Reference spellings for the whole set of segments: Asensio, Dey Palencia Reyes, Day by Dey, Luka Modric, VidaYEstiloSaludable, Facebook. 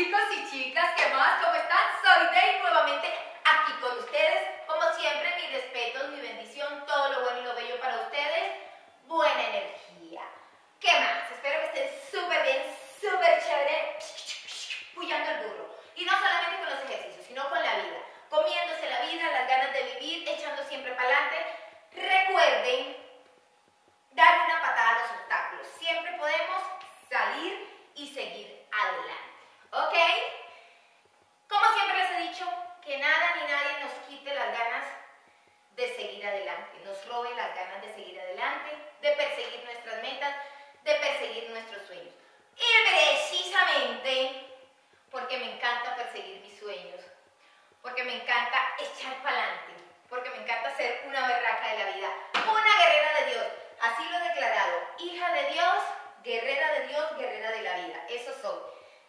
chicos y chicas, ¿qué más? ¿Cómo están? Soy Dey nuevamente aquí con ustedes. Como siempre, mis respetos, mi bendición, todo lo bueno y lo bello para ustedes. Buena energía. ¿Qué más? Espero que estén súper bien, súper chévere, puyando el burro. Y no solamente con los ejercicios, sino con la vida. Comiéndose la vida, las ganas de vivir, echando siempre para adelante. Recuerden dar una patada a los obstáculos. Siempre podemos salir y seguir adelante, ¿ok? Como siempre les he dicho, que nada ni nadie nos quite las ganas de seguir adelante, nos robe las ganas de seguir adelante, de perseguir nuestras metas, de perseguir nuestros sueños. Y precisamente porque me encanta perseguir mis sueños, porque me encanta echar para adelante, porque me encanta ser una berraca de la vida, una guerrera de Dios, así lo he declarado, hija de Dios, guerrera de Dios, guerrera de la vida, eso soy.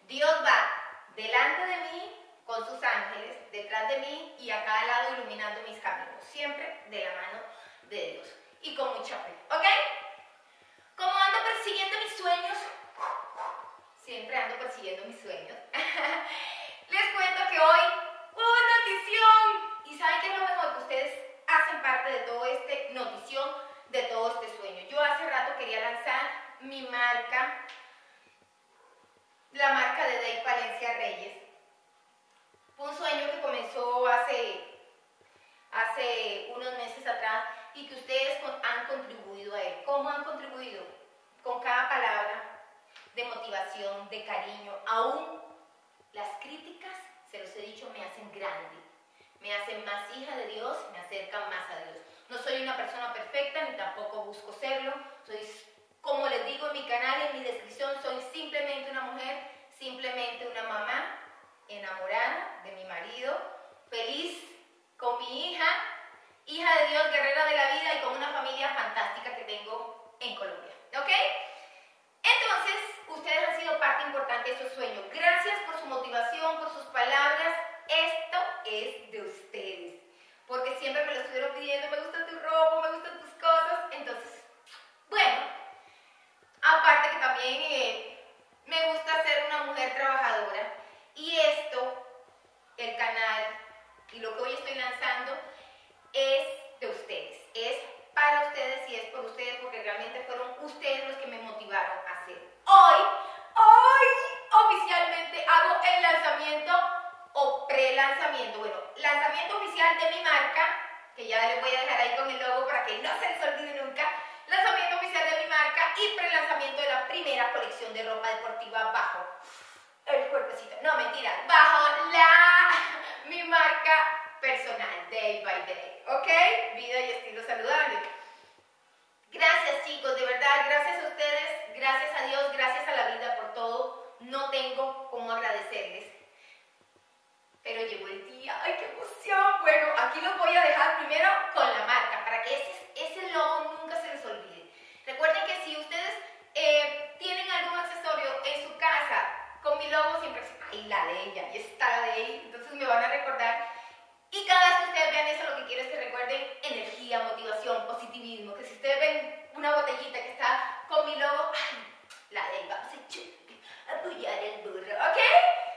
Dios va delante de mí con sus ángeles, detrás de mí y a cada lado iluminando mis caminos, siempre de la mano de Dios y con mucha fe, ¿ok? Como ando persiguiendo mis sueños, siempre ando persiguiendo mis sueños, les cuento que hoy, ¡notición! ¿Y saben qué es lo mejor? Que ustedes hacen parte de todo este notición, de todo este sueño. Yo hace rato quería lanzar mi marca, la marca de Dey Palencia Reyes. Fue un sueño que comenzó hace unos meses atrás y que ustedes han contribuido a él. ¿Cómo han contribuido? Con cada palabra de motivación, de cariño. Aún las críticas, se los he dicho, me hacen grande, me hacen más hija de Dios, me acercan más a Dios. No soy una persona perfecta ni tampoco busco serlo, soy, como les digo en mi canal, en mi descripción, soy simplemente una mujer, simplemente una mamá enamorada de mi marido, feliz con mi hija, hija de Dios, guerrera de la vida y con una familia fantástica que tengo en Colombia, ¿ok? Entonces, ustedes han sido parte importante de su sueño. Gracias por su motivación, por sus palabras. Esto es de ustedes, porque siempre me lo estuvieron pidiendo, me gusta tu ropa, me gustan tus cosas, entonces, bueno. Aparte que también me gusta ser una mujer trabajadora y esto, el canal y lo que hoy estoy lanzando es de ustedes, es para ustedes y es por ustedes porque realmente fueron ustedes los que me motivaron a hacer. Hoy oficialmente hago el lanzamiento o pre-lanzamiento, bueno, lanzamiento oficial de mi marca, que ya les voy a dejar ahí con el logo para que no se les olvide nunca. Lanzamiento oficial de mi marca y prelanzamiento de la primera colección de ropa deportiva bajo el cuerpecito, no mentira, bajo mi marca personal, Day by Dey, ¿ok? Vida y estilo saludable. Gracias chicos, de verdad, gracias a ustedes, gracias a Dios, gracias a la vida por todo. No tengo cómo agradecerles, pero llegó el día, ¡ay qué emoción! Bueno, aquí los voy a dejar primero con la marca, para que ese logo nunca se les olvide. Recuerden que si ustedes tienen algún accesorio en su casa, con mi logo siempre dicen, ¡ay la de ella! Y está la de ella, entonces me van a recordar. Y cada vez que ustedes vean eso, lo que quiero es que recuerden energía, motivación, positivismo, que si ustedes ven una botellita que está con mi logo, ¡ay la de ella! Vamos a apoyar el burro, ¿ok?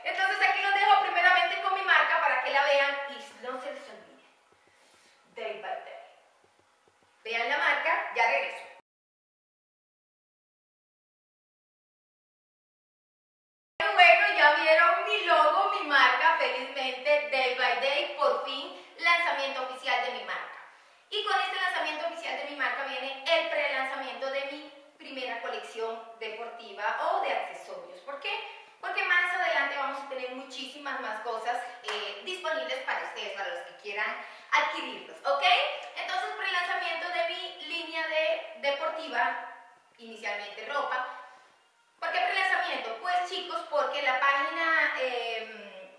Entonces aquí los dejo primeramente con mi marca para que la vean y no se les olvide. Day by Dey. Vean la marca, ya regreso. Bueno, ya vieron mi logo, mi marca, felizmente Day by Dey, por fin lanzamiento oficial de mi marca. Y con este lanzamiento oficial de mi marca viene el prelanzamiento de mi primera colección deportiva o de accesorios. ¿Por qué? Porque más adelante vamos a tener muchísimas más cosas disponibles para ustedes, para los que quieran adquirirlos, ¿ok? Entonces, prelanzamiento de mi línea de deportiva, inicialmente ropa. ¿Por qué prelanzamiento? Pues chicos, porque la página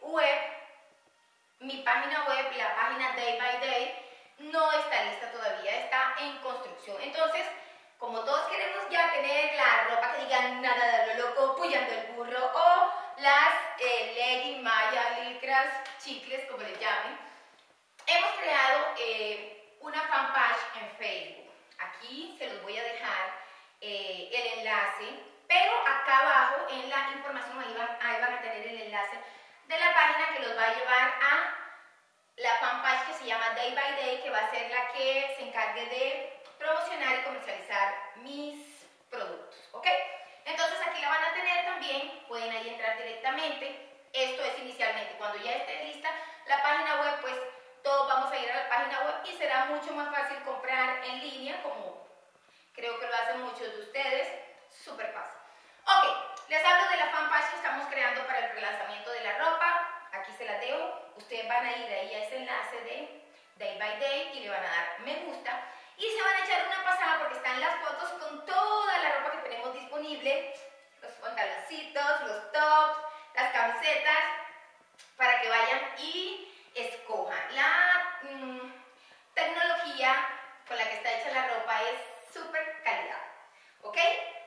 web, mi página web, la página Day by Dey, no está lista todavía, está en construcción. Entonces, como todos queremos ya tener la ropa que diga nada de lo loco, puyando el burro, o las leggings, malla, licras, chicles, como les llamen, hemos creado una fanpage en Facebook. Aquí se los voy a dejar el enlace pero acá abajo en la información ahí van a tener el enlace de la página que los va a llevar a la fanpage que se llama Day by Dey, que va a ser la que se encargue de promocionar y comercializar mis productos, ¿ok? Entonces aquí la van a tener también, pueden ahí entrar directamente. Esto es inicialmente, cuando ya esté lista la página web, pues todos vamos a ir a la página web y será mucho más fácil comprar en línea, como creo que lo hacen muchos de ustedes, súper fácil. Ok, les hablo de la fanpage que estamos creando para el relanzamiento de la ropa. Aquí se las dejo, ustedes van a ir ahí a ese enlace de Day by Dey y le van a dar me gusta y se van a echar una pasada porque están las fotos con toda la ropa que tenemos disponible, los pantaloncitos, los tops, las camisetas, para que vayan y escojan. La tecnología con la que está hecha la ropa es súper calidad, ¿ok?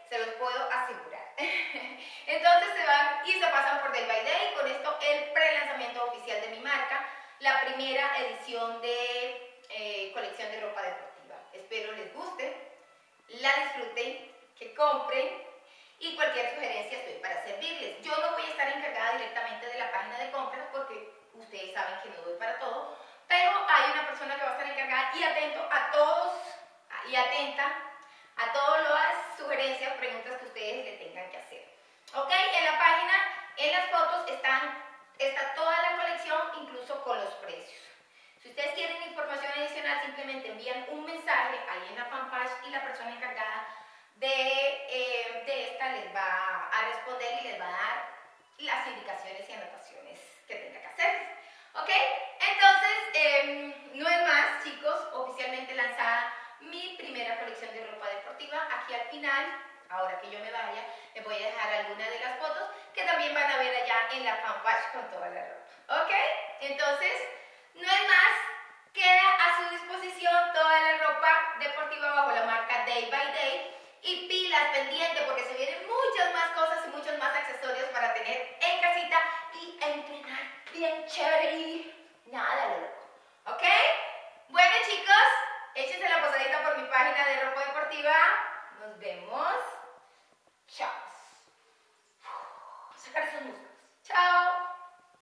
Se los puedo asegurar. Entonces se van y se pasan por Day by Dey. Con esto el prelanzamiento oficial de mi marca, la primera edición de colección de ropa deportiva. Espero les guste, la disfruten, que compren y cualquier sugerencia estoy para servirles. Yo no voy a estar encargada directamente de la página de compras porque ustedes saben que no doy para todo, pero hay una persona que va a estar encargada y atento a todos y atenta a todas las sugerencias, preguntas que ustedes le tengan que hacer. Ok, en la página, en las fotos está toda la colección, incluso con los precios. Si ustedes quieren información adicional, simplemente envían un mensaje ahí en la fanpage y la persona encargada de esta les va a responder y les va a dar las indicaciones y anotaciones que tenga que hacer. Ok, entonces, no es más, chicos, oficialmente lanzada mi primera colección de ropa deportiva. Aquí al final, ahora que yo me vaya, les voy a dejar algunas de las fotos que también van a ver allá en la fanpage con toda la ropa, ¿ok? Entonces, no es más, queda a su disposición toda la ropa deportiva bajo la marca Day by Dey y pilas pendientes porque se vienen muchas más cosas y muchos más accesorios para tener